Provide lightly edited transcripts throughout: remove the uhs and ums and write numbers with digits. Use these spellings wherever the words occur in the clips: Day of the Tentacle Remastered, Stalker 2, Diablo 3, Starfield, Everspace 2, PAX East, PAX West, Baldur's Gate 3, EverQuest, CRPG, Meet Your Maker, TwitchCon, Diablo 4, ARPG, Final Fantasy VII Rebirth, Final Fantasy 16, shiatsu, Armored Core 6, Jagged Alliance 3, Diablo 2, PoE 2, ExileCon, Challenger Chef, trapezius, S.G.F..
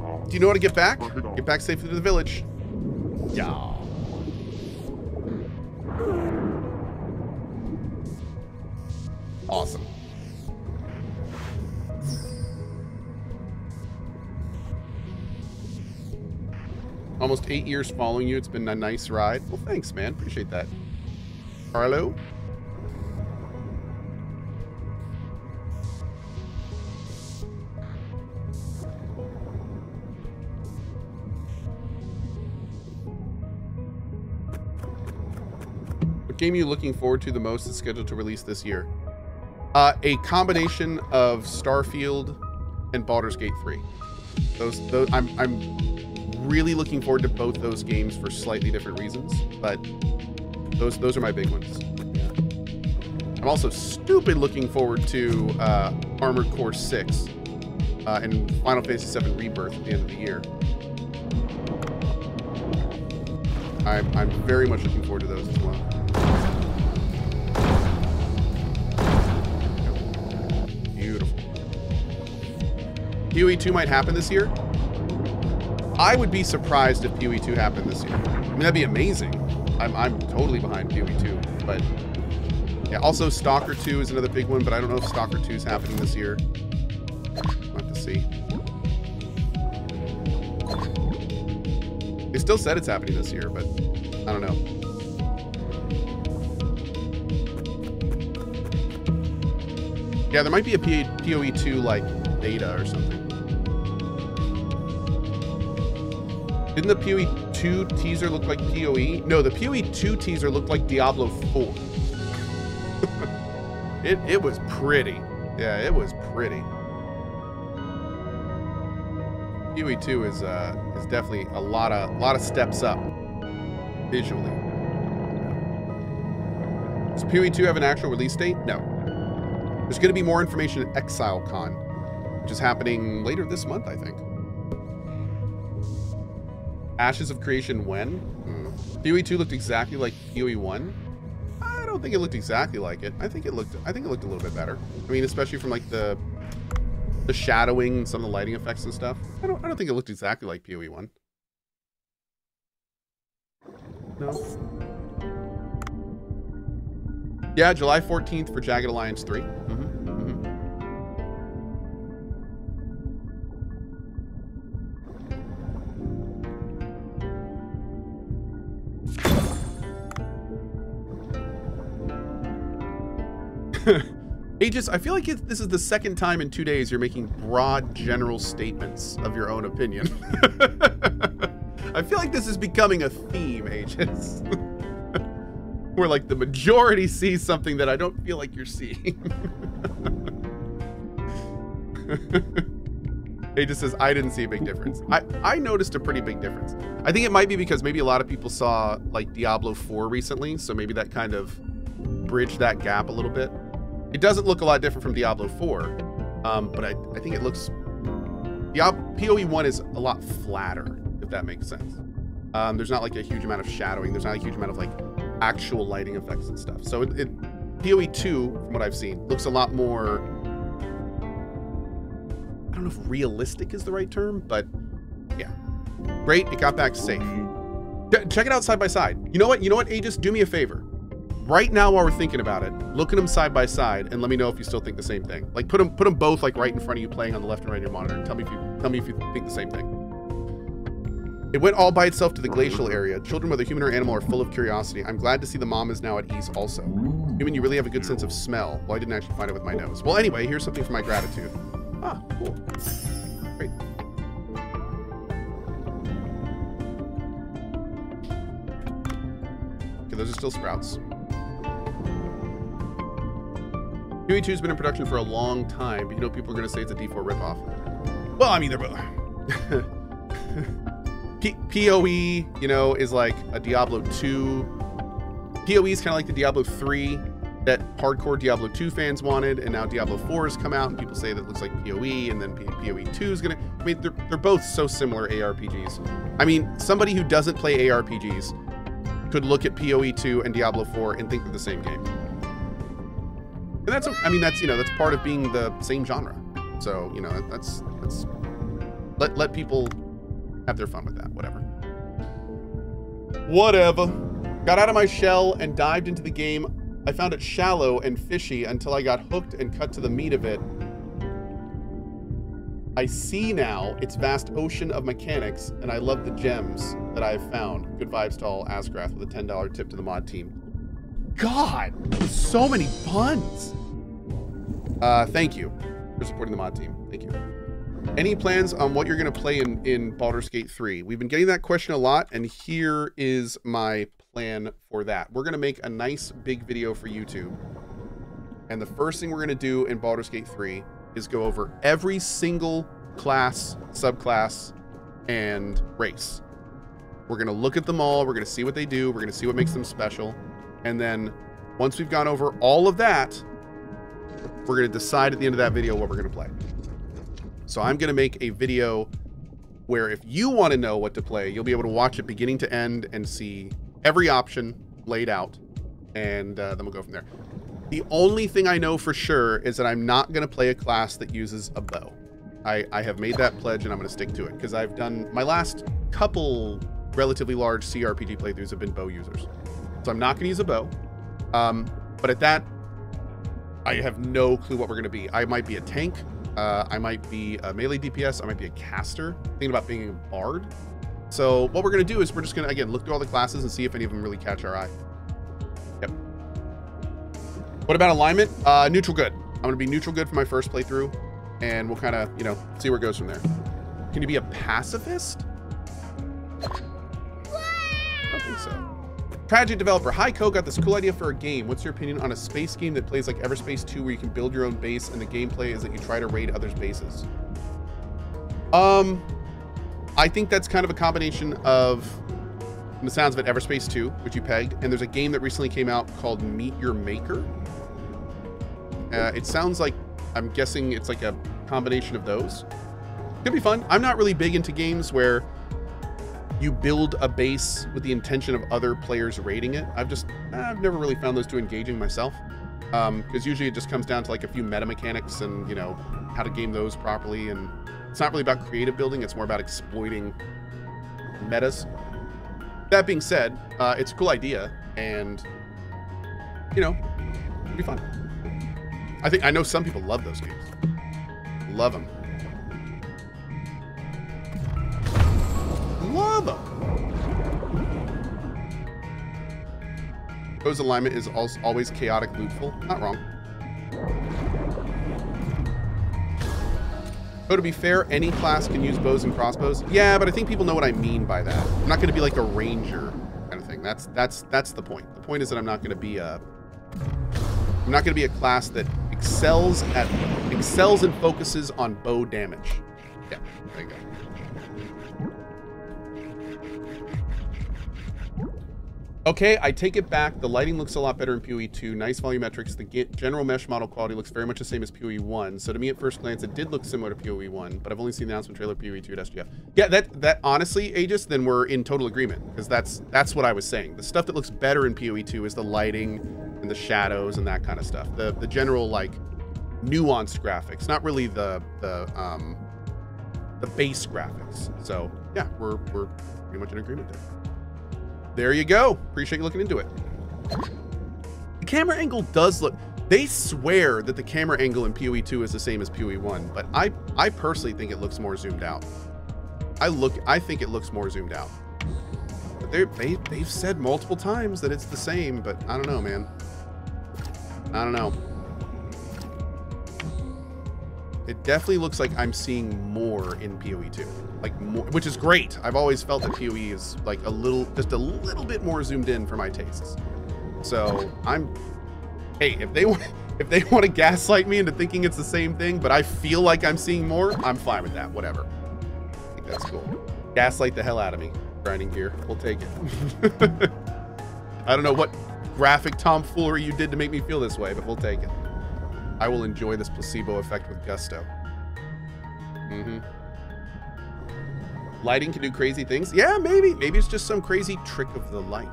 Do you know how to get back? Get back safely to the village. Yeah. Awesome. Almost 8 years following you. It's been a nice ride. Well, thanks, man. Appreciate that. Carlo? What game are you looking forward to the most that's scheduled to release this year? A combination of Starfield and Baldur's Gate 3. Those I'm really looking forward to both those games for slightly different reasons, but those are my big ones. Yeah. I'm also stupid looking forward to Armored Core 6 and Final Fantasy VII Rebirth at the end of the year. I'm very much looking forward to those as well. Beautiful. PoE 2 might happen this year. I would be surprised if PoE 2 happened this year. I mean, that'd be amazing. I'm totally behind PoE 2, but yeah. Also, Stalker 2 is another big one, but I don't know if Stalker 2 is happening this year. We'll have to see. They still said it's happening this year, but I don't know. Yeah, there might be a PoE 2 like beta or something. Didn't the PoE 2 teaser look like PoE? No, the PoE 2 teaser looked like Diablo 4. It was pretty. Yeah, it was pretty. PoE 2 is definitely a lot of steps up visually. Does PoE 2 have an actual release date? No. There's going to be more information at ExileCon, which is happening later this month, I think. Ashes of Creation when? PoE 2 looked exactly like PoE 1. I don't think it looked exactly like it. I think it looked a little bit better. I mean, especially from like the shadowing and some of the lighting effects and stuff. I don't think it looked exactly like PoE 1. No. Yeah, July 14th for Jagged Alliance 3. Aegis, I feel like this is the second time in 2 days you're making broad general statements of your own opinion. I feel like this is becoming a theme, Aegis. Where like the majority sees something that I don't feel like you're seeing. Aegis says, I didn't see a big difference. I noticed a pretty big difference. I think it might be because maybe a lot of people saw like Diablo 4 recently, so maybe that kind of bridged that gap a little bit. It doesn't look a lot different from Diablo 4, but I think it looks... PoE 1 is a lot flatter, if that makes sense. There's not like a huge amount of shadowing. There's not a huge amount of like actual lighting effects and stuff. So PoE 2, from what I've seen, looks a lot more... I don't know if realistic is the right term, but yeah. Great, it got back safe. Check it out side by side. You know what, Aegis? Do me a favor. Right now, while we're thinking about it, look at them side by side and let me know if you still think the same thing. Like put them both like right in front of you, playing on the left and right of your monitor. And tell me if you think the same thing. It went all by itself to the glacial area. Children, whether human or animal, are full of curiosity. I'm glad to see the mom is now at ease also. Human, you really have a good sense of smell. Well, I didn't actually find it with my nose. Well, anyway, here's something for my gratitude. Ah, cool. Great. Okay, those are still sprouts. PoE 2's been in production for a long time, but you know people are going to say it's a D4 ripoff. Well, I mean, they're both... PoE, you know, is like a Diablo 2. PoE is kind of like the Diablo 3 that hardcore Diablo 2 fans wanted, and now Diablo 4 has come out, and people say that it looks like PoE, and then PoE 2 is going to... I mean, they're both so similar ARPGs. I mean, somebody who doesn't play ARPGs could look at PoE 2 and Diablo 4 and think they're the same game. And that's, I mean, that's, you know, that's part of being the same genre. So, you know, that's Let people have their fun with that. Whatever. Whatever. Got out of my shell and dived into the game. I found it shallow and fishy until I got hooked and cut to the meat of it. I see now its vast ocean of mechanics, and I love the gems that I have found. Good vibes to all. Asgrath with a $10 tip to the mod team. God, there's so many puns. Thank you for supporting the mod team. Thank you. Any plans on what you're going to play in Baldur's Gate 3? We've been getting that question a lot, and here is my plan for that. We're going to make a nice big video for YouTube. And the first thing we're going to do in Baldur's Gate 3 is go over every single class, subclass, and race. We're going to look at them all. We're going to see what they do. We're going to see what makes them special. And then once we've gone over all of that, we're going to decide at the end of that video what we're going to play. So I'm going to make a video where if you want to know what to play, you'll be able to watch it beginning to end and see every option laid out. And then we'll go from there. The only thing I know for sure is that I'm not going to play a class that uses a bow. I have made that pledge and I'm going to stick to it because I've done my last couple relatively large CRPG playthroughs have been bow users. So I'm not going to use a bow. But at that, I have no clue what we're going to be. I might be a tank. I might be a melee DPS. I might be a caster. Thinking about being a bard. So what we're going to do is we're just going to, again, look through all the classes and see if any of them really catch our eye. Yep. What about alignment? Neutral good. I'm going to be neutral good for my first playthrough. And we'll kind of, you know, see where it goes from there. Can you be a pacifist? I don't think so. Tragic developer, hi Co, got this cool idea for a game. What's your opinion on a space game that plays like Everspace 2 where you can build your own base and the gameplay is that you try to raid others' bases? I think that's kind of a combination of, from the sounds of it, Everspace 2, which you pegged, and there's a game that recently came out called Meet Your Maker. It sounds like, I'm guessing it's like a combination of those. Could be fun. I'm not really big into games where you build a base with the intention of other players raiding it. I've never really found those too engaging myself. Because usually it just comes down to like a few meta mechanics and, you know, how to game those properly. And it's not really about creative building. It's more about exploiting metas. That being said, it's a cool idea and, you know, it'll be fun. I know some people love those games. Love them. Love them. Co's alignment is always chaotic, loopful. Not wrong. But to be fair, any class can use bows and crossbows. Yeah, but I think people know what I mean by that. I'm not going to be like a ranger kind of thing. That's the point. The point is that I'm not going to be a class that excels and focuses on bow damage. Yeah, there you go. Okay, I take it back. The lighting looks a lot better in PoE 2. Nice volumetrics. The general mesh model quality looks very much the same as PoE 1. So to me at first glance, it did look similar to PoE 1, but I've only seen the announcement trailer PoE 2 at S.G.F. Yeah, that honestly, Aegis, then we're in total agreement because that's what I was saying. The stuff that looks better in PoE 2 is the lighting and the shadows and that kind of stuff. The general, like, nuanced graphics, not really the base graphics. So yeah, we're pretty much in agreement there. There you go. Appreciate you looking into it. The camera angle does look... They swear that the camera angle in PoE 2 is the same as PoE 1, but I personally think it looks more zoomed out. I think it looks more zoomed out. But they've said multiple times that it's the same, but I don't know, man. I don't know. It definitely looks like I'm seeing more in PoE 2. Like more, which is great. I've always felt that PoE is like just a little bit more zoomed in for my tastes. So hey, if they want to gaslight me into thinking it's the same thing, but I feel like I'm seeing more, I'm fine with that. Whatever. I think that's cool. Gaslight the hell out of me. Grinding gear. We'll take it. I don't know what graphic tomfoolery you did to make me feel this way, but we'll take it. I will enjoy this placebo effect with gusto. Mm-hmm. Lighting can do crazy things. Yeah, maybe. Maybe it's just some crazy trick of the light.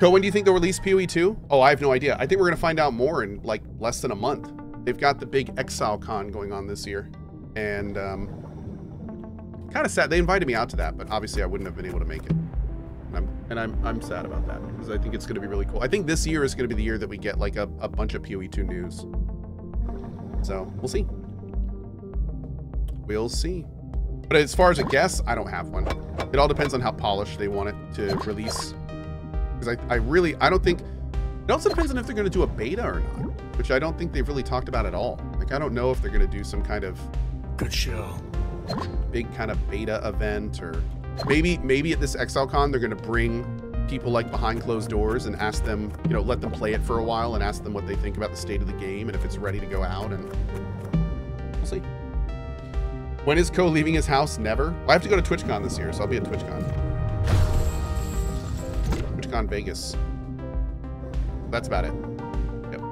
So when do you think they'll release PoE 2? Oh, I have no idea. I think we're going to find out more in like less than a month. they've got the big ExileCon going on this year, and kind of sad. They invited me out to that, but obviously I wouldn't have been able to make it. And I'm sad about that, because I think it's going to be really cool. I think this year is going to be the year that we get like a bunch of PoE 2 news. So we'll see. We'll see. But as far as a guess, I don't have one. It all depends on how polished they want it to release. Because I don't think, it also depends on if they're going to do a beta or not, which I don't think they've really talked about at all. Like, I don't know if they're going to do some kind of good show, big kind of beta event, or maybe at this ExileCon, they're going to bring people like behind closed doors and ask them, you know, let them play it for a while and ask them what they think about the state of the game and if it's ready to go out, and we'll see. When is Ko leaving his house? Never. Well, I have to go to TwitchCon this year, so I'll be at TwitchCon. TwitchCon Vegas. That's about it. Yep.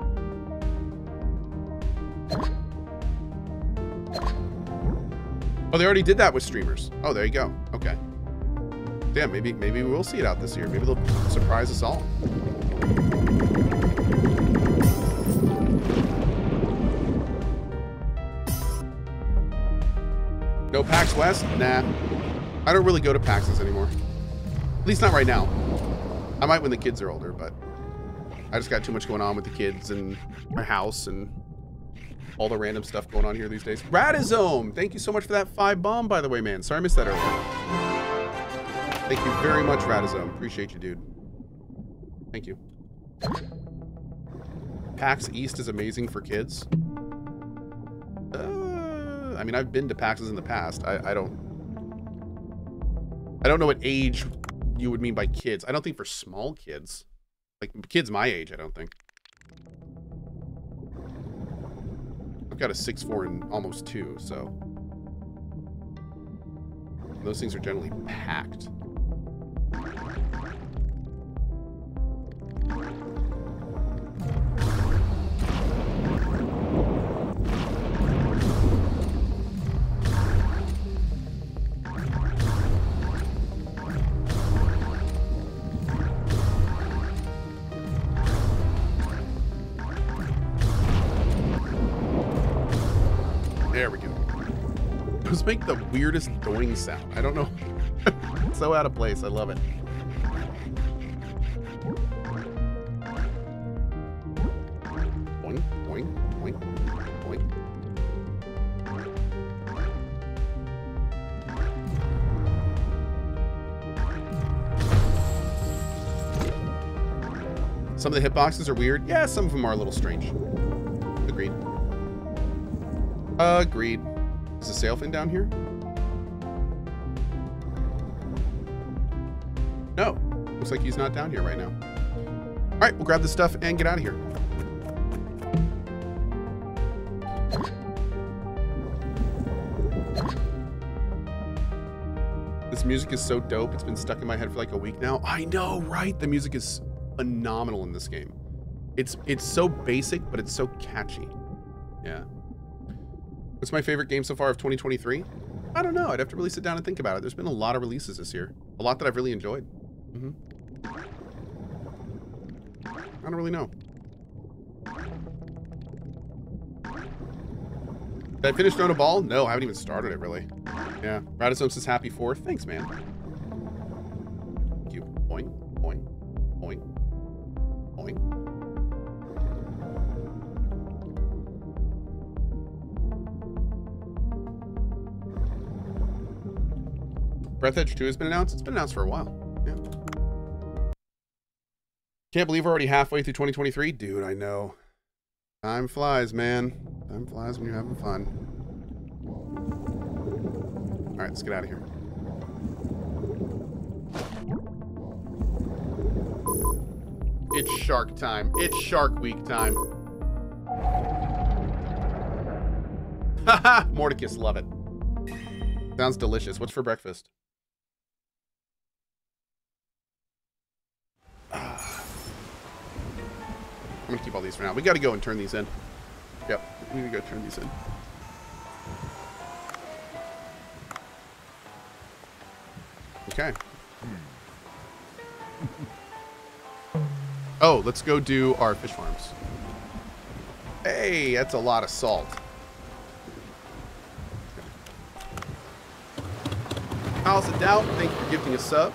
Oh, they already did that with streamers. Oh, there you go. Okay. Yeah, maybe we will see it out this year. Maybe they'll surprise us all. No PAX West? Nah. I don't really go to PAXs anymore. At least not right now. I might when the kids are older, but I just got too much going on with the kids and my house and all the random stuff going on here these days. Radizome, thank you so much for that 5 bomb, by the way, man. Sorry I missed that earlier. Thank you very much, Radizome. Appreciate you, dude. Thank you. PAX East is amazing for kids. I mean, I've been to PAXs in the past. I don't know what age you would mean by kids. I don't think for small kids, like kids my age, I don't think. I've got a 6'4" and almost 2, so those things are generally packed. Make the weirdest doing sound. I don't know. It's so out of place. I love it. Boing, boing, boing, boing. Some of the hitboxes are weird. Yeah, some of them are a little strange. Agreed. Agreed. Is the sail thing down here? No. Looks like he's not down here right now. All right, we'll grab this stuff and get out of here. This music is so dope. It's been stuck in my head for like a week now. I know, right? The music is phenomenal in this game. It's so basic, but it's so catchy. Yeah. What's my favorite game so far of 2023? I don't know. I'd have to really sit down and think about it. There's been a lot of releases this year. A lot that I've really enjoyed. I don't really know. Did I finish throwing a ball? No, I haven't even started it, really. Yeah. Radizome says happy 4. Thanks, man. Thank you. Boing, boing, boing, boing. Breath Edge 2 has been announced. It's been announced for a while. Yeah. Can't believe we're already halfway through 2023. Dude, I know. Time flies, man. Time flies when you're having fun. All right, let's get out of here. It's shark time. It's shark week time. Haha, Mordecus, love it. Sounds delicious. What's for breakfast? I'm gonna keep all these for now. We gotta go and turn these in. Yep, we need to go turn these in. Okay. Oh, let's go do our fish farms. Hey, that's a lot of salt. Alice Adoubt, thank you for gifting a sub.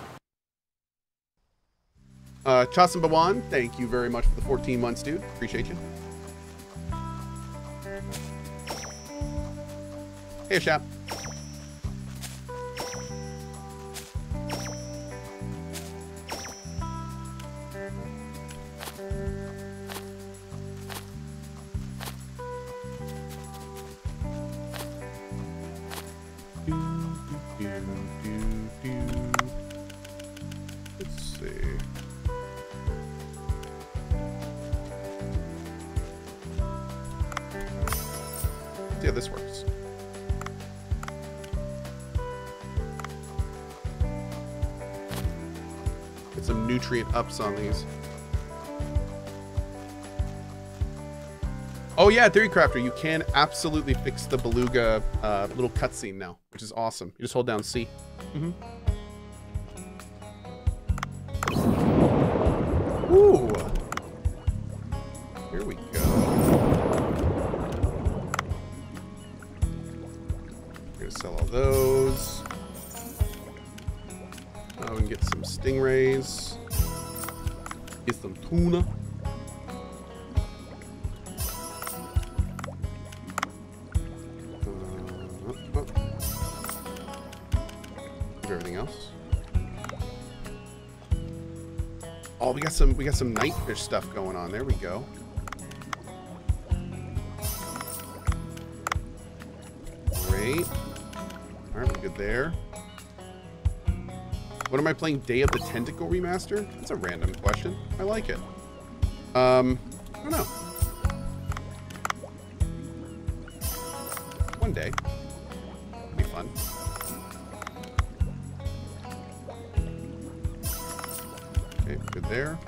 Chasim Bawan, thank you very much for the 14 months, dude. Appreciate you. Hey, Shap. Ups on these. Oh yeah, Theory Crafter, you can absolutely fix the beluga little cutscene now, which is awesome. You just hold down C. Mm-hmm. Ooh. Here we go. We're gonna sell all those. Oh, we can get some stingrays. Get some tuna. Everything else. Oh, we got some night fish stuff going on. There we go. Great. All right, we're good there. What am I playing? Day of the Tentacle Remastered? That's a random question. I like it. I don't know. One day. It'll be fun. Okay, good there.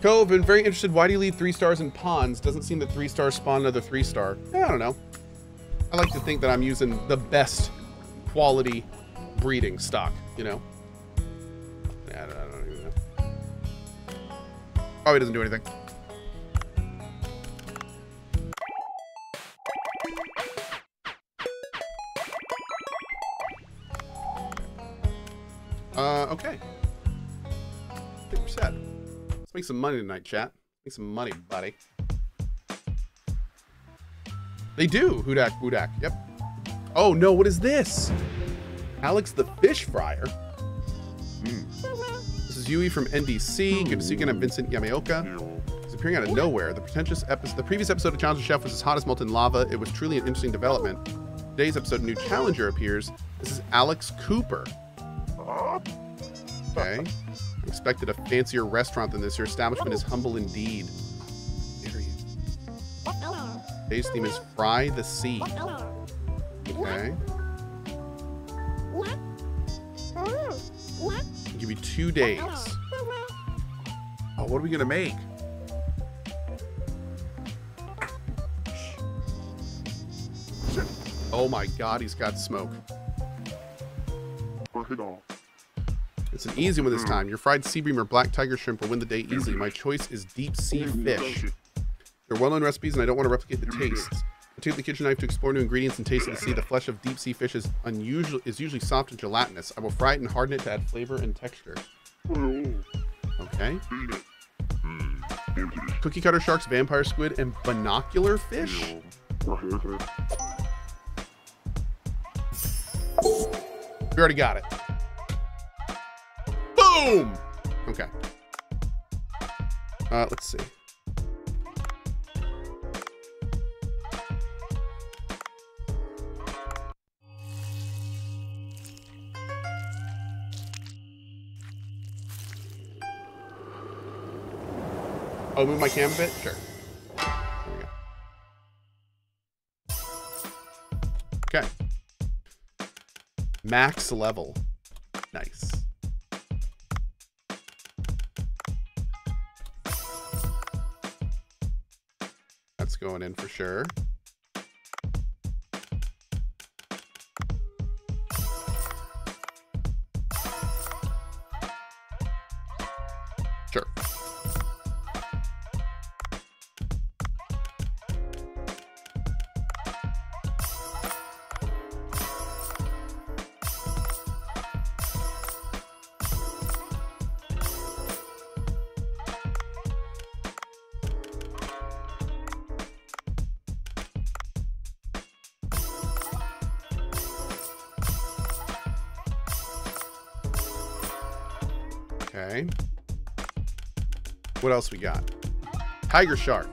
Cove, been very interested. Why do you leave 3 stars in pawns? Doesn't seem that 3 stars spawn another 3 star. I don't know. I like to think that I'm using the best quality breeding stock, you know? I don't even know. Probably doesn't do anything. Okay. I think we're set. Let's make some money tonight, chat. Make some money, buddy. They do, Hudak, Budak, yep. Oh no, what is this? Alex the Fish Fryer. This is Yui from NDC. Good to see you again. I'm Vincent Yamaoka. He's appearing out of nowhere. The previous episode of Challenger Chef was as hot as molten lava. It was truly an interesting development. Today's episode, new challenger appears. This is Alex Cooper. Okay. Expected a fancier restaurant than this. Your establishment is humble indeed. Today's theme is Fry the Sea. Okay. I'll give you 2 days. Oh, what are we gonna make? Oh my God, he's got smoke. It's an easy one this time. Your fried sea bream or black tiger shrimp will win the day easily. My choice is deep sea fish. They're well-known recipes, and I don't want to replicate the tastes. I take the kitchen knife to explore new ingredients and taste it to see. The flesh of deep sea fish is usually soft and gelatinous. I will fry it and harden it to add flavor and texture. Okay. Cookie cutter sharks, vampire squid, and binocular fish. We already got it. Boom. Okay. Let's see. Oh, move my cam a bit? Sure. There we go. Okay. Max level. Nice. That's going in for sure. Sure. What else we got? Tiger shark.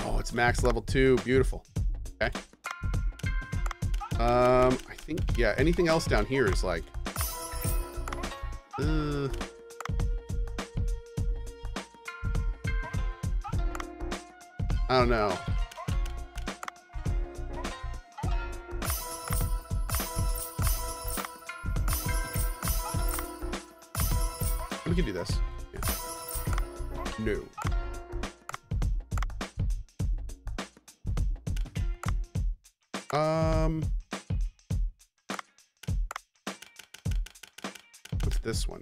Oh, it's max level 2. Beautiful. Okay. I think, yeah, anything else down here is like... I don't know. We can do this. Yeah. No. What's this one?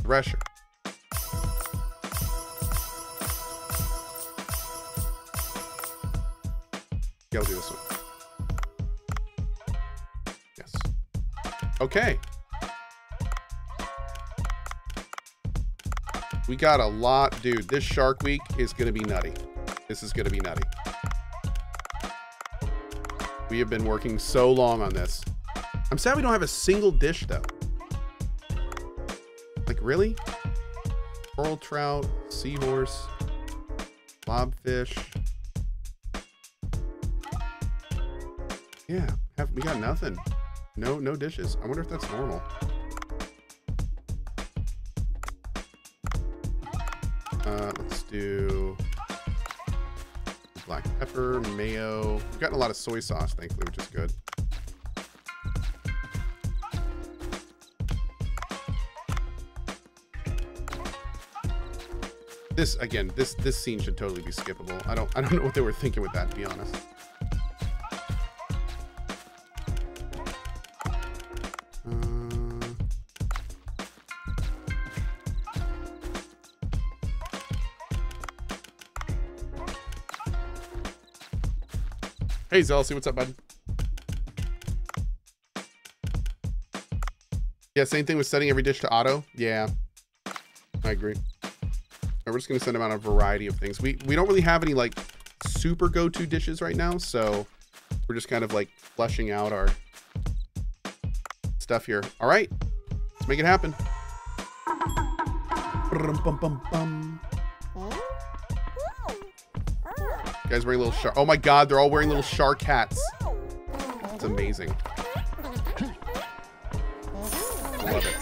Thresher. Yeah, we'll do this one. Yes. Okay. We got a lot, dude. This Shark Week is going to be nutty. This is going to be nutty. We have been working so long on this. I'm sad we don't have a single dish, though. Like, really? Coral trout, seahorse, blobfish. Yeah, we got nothing. No dishes. I wonder if that's normal. Let's do black pepper, mayo. We've gotten a lot of soy sauce, thankfully, which is good. This again, this scene should totally be skippable. I don't know what they were thinking with that, to be honest. Hey, Zealousy, what's up, bud? Yeah, same thing with setting every dish to auto. Yeah, I agree. All right, we're just going to send them out a variety of things. We don't really have any, like, super go-to dishes right now, so we're just kind of, like, fleshing out our stuff here. All right, let's make it happen. Guys wearing little shark. Oh my God, they're all wearing little shark hats. It's amazing. I love it.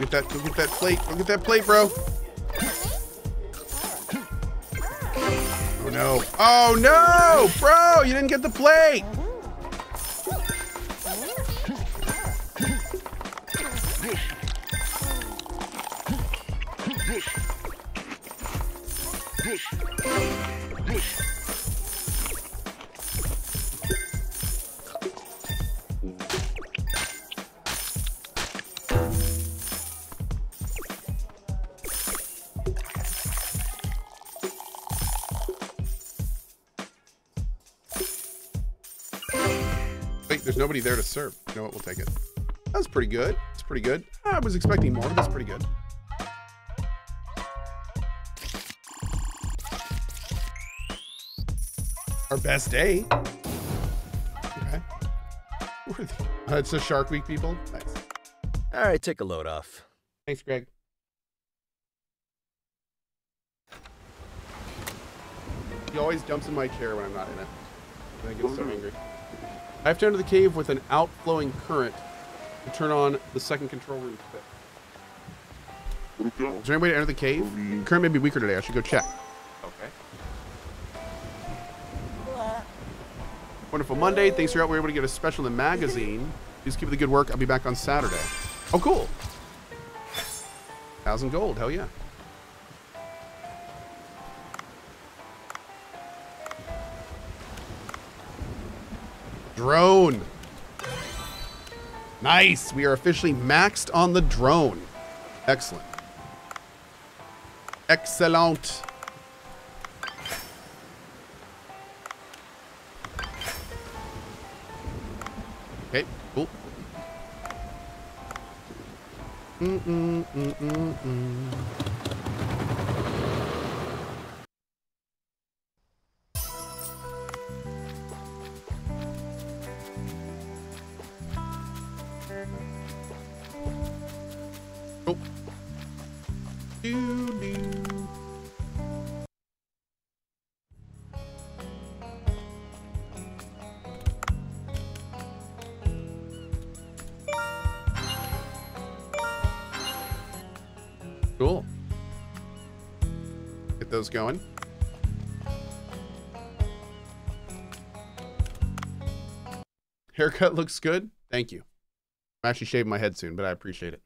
Go get that plate. Go get that plate, bro. Oh, no. Oh, no, bro. You didn't get the plate. Nobody there to serve. You know what? We'll take it. That was pretty good. It's pretty good. I was expecting more, but that's pretty good. Our best day. Okay. It's a Shark Week, people. Nice. All right, take a load off. Thanks, Greg. He always jumps in my chair when I'm not in it. And I get so angry. I have to enter the cave with an outflowing current to turn on the second control room. Is there any way to enter the cave? Current may be weaker today. I should go check. Okay. Wonderful Monday. Thanks for out. We were able to get a special in the magazine. Please keep up the good work. I'll be back on Saturday. Oh, cool. 1,000 gold. Hell yeah. Drone. Nice. We are officially maxed on the drone. Excellent. Excellent. Okay, cool. Oh. Cool. Get those going. Haircut looks good. Thank you. I'm actually shaving my head soon, but I appreciate it.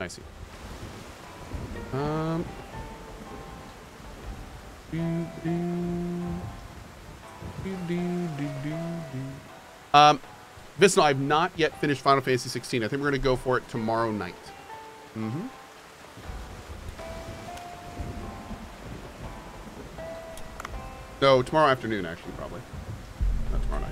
I see. Visno, I've not yet finished Final Fantasy 16. I think we're going to go for it tomorrow night. Mm-hmm. No, tomorrow afternoon, actually, probably. Not tomorrow night.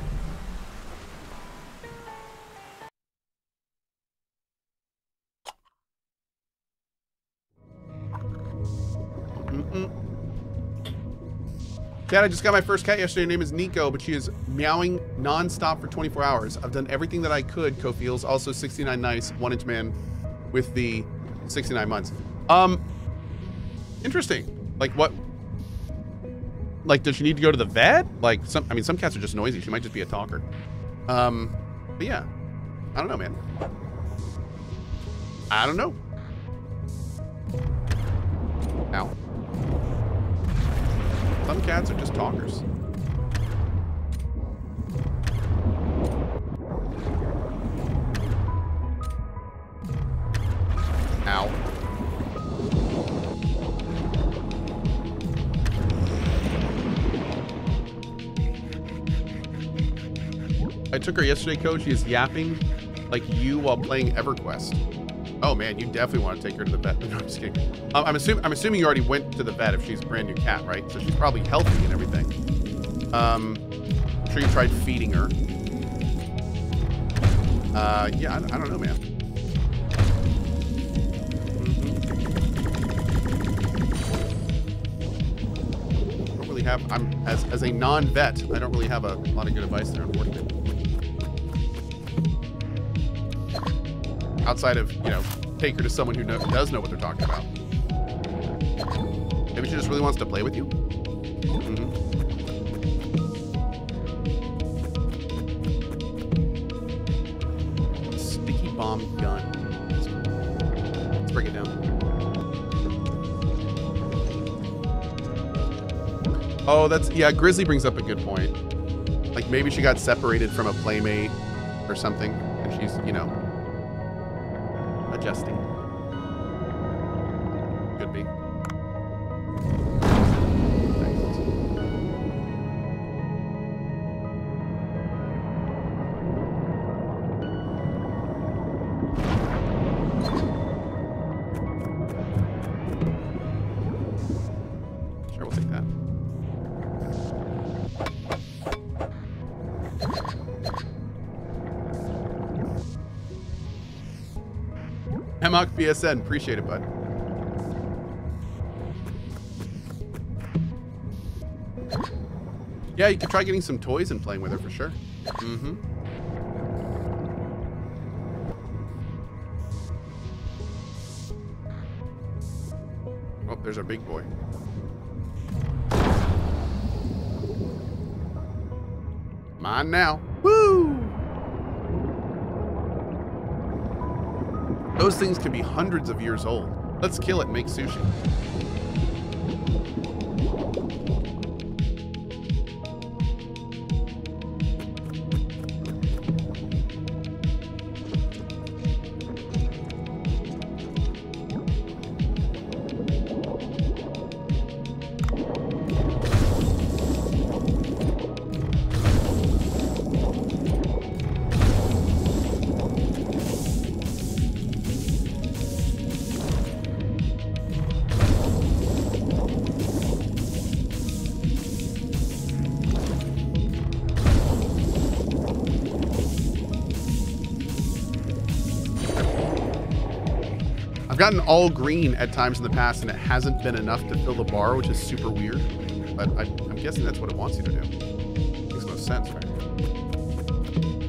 Dad, I just got my first cat yesterday. Her name is Nico, but she is meowing nonstop for 24 hours. I've done everything that I could, Kofiel's. Also, 69 nice, one-inch man with the 69 months. Interesting. Like, what? Like, does she need to go to the vet? Like, some cats are just noisy. She might just be a talker. But yeah. I don't know, man. I don't know. Ow. Some cats are just talkers. Ow. I took her yesterday, Coach. She is yapping like you while playing EverQuest. Oh man, you definitely want to take her to the vet. No, I'm just kidding. I'm assuming you already went to the vet if she's a brand new cat, right? So she's probably healthy and everything. I'm sure you tried feeding her. Yeah, I don't know, man. Mm-hmm. I don't really have. As a non-vet, I don't really have a lot of good advice there, unfortunately. Outside of, you know, take her to someone who does know what they're talking about. Maybe she just really wants to play with you? Mm-hmm. Sticky bomb gun. Let's break it down. Oh, that's, yeah, Grizzly brings up a good point. Like, maybe she got separated from a playmate or something, and she's, you know, adjusting. Could be. Sure, we'll take that. Hemlock BSN, appreciate it, bud. Yeah, you could try getting some toys and playing with her for sure. Mm-hmm. Oh, there's our big boy. Mine now. Woo! Those things can be hundreds of years old. Let's kill it and make sushi. I've gotten all green at times in the past and it hasn't been enough to fill the bar, which is super weird, but I'm guessing that's what it wants you to do. Makes no sense, right?